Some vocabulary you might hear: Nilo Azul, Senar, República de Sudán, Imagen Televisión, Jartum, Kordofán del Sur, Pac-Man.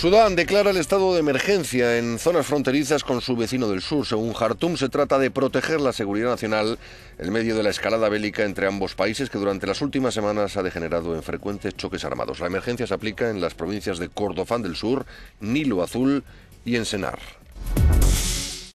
Sudán declara el estado de emergencia en zonas fronterizas con su vecino del sur. Según Jartum, se trata de proteger la seguridad nacional en medio de la escalada bélica entre ambos países, que durante las últimas semanas ha degenerado en frecuentes choques armados. La emergencia se aplica en las provincias de Kordofán del Sur, Nilo Azul y en Senar.